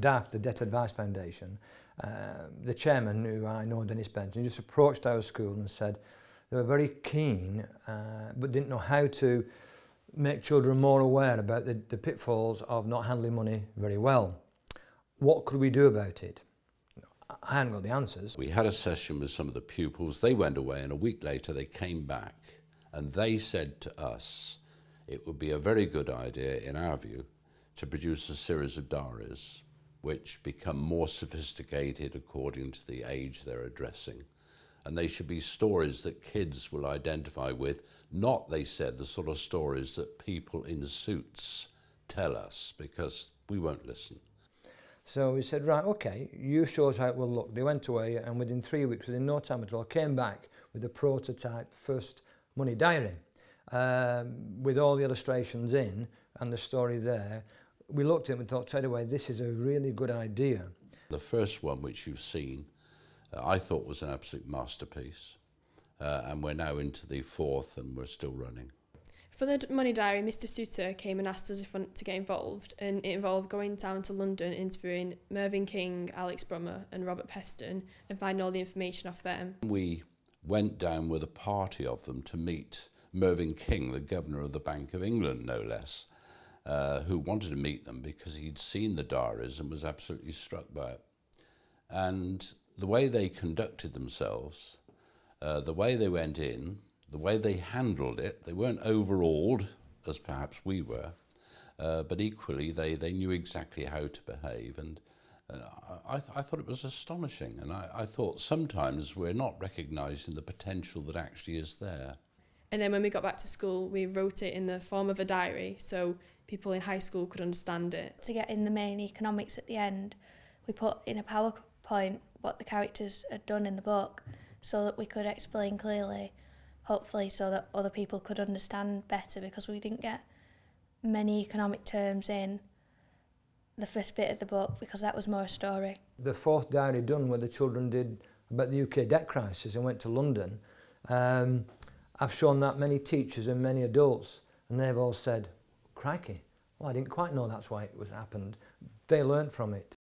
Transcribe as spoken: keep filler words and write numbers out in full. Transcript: D A F, the Debt Advice Foundation, uh, the chairman, who I know, Dennis Benson, just approached our school and said they were very keen uh, but didn't know how to make children more aware about the, the pitfalls of not handling money very well. What could we do about it? I hadn't got the answers. We had a session with some of the pupils. They went away, and a week later they came back and they said to us it would be a very good idea, in our view, to produce a series of diaries which become more sophisticated according to the age they're addressing. And they should be stories that kids will identify with, not, they said, the sort of stories that people in suits tell us, because we won't listen. So we said, right, okay, you show us how it will look. They went away, and within three weeks, within no time at all, came back with a prototype first money diary, um, with all the illustrations in and the story there. We looked at it and thought, straight away, this is a really good idea. The first one, which you've seen, Uh, I thought was an absolute masterpiece, uh, and we're now into the fourth and we're still running. For the Money Diary, Mister Suter came and asked us if we wanted to get involved, and it involved going down to London, interviewing Mervyn King, Alex Brummer and Robert Peston, and finding all the information off them. We went down with a party of them to meet Mervyn King, the Governor of the Bank of England, no less, uh, who wanted to meet them because he'd seen the diaries and was absolutely struck by it. And the way they conducted themselves, uh, the way they went in, the way they handled it, they weren't overawed, as perhaps we were, uh, but equally they, they knew exactly how to behave. And uh, I, th I thought it was astonishing. And I, I thought sometimes we're not recognising the potential that actually is there. And then when we got back to school, we wrote it in the form of a diary so people in high school could understand it. To get in the main economics at the end, we put in a PowerPoint what the characters had done in the book so that we could explain clearly, hopefully, so that other people could understand better, because we didn't get many economic terms in the first bit of the book because that was more a story. The fourth diary done, where the children did about the U K debt crisis and went to London, um, I've shown that many teachers and many adults, and they've all said, crikey, well, I didn't quite know that's why it was happened. They learned from it.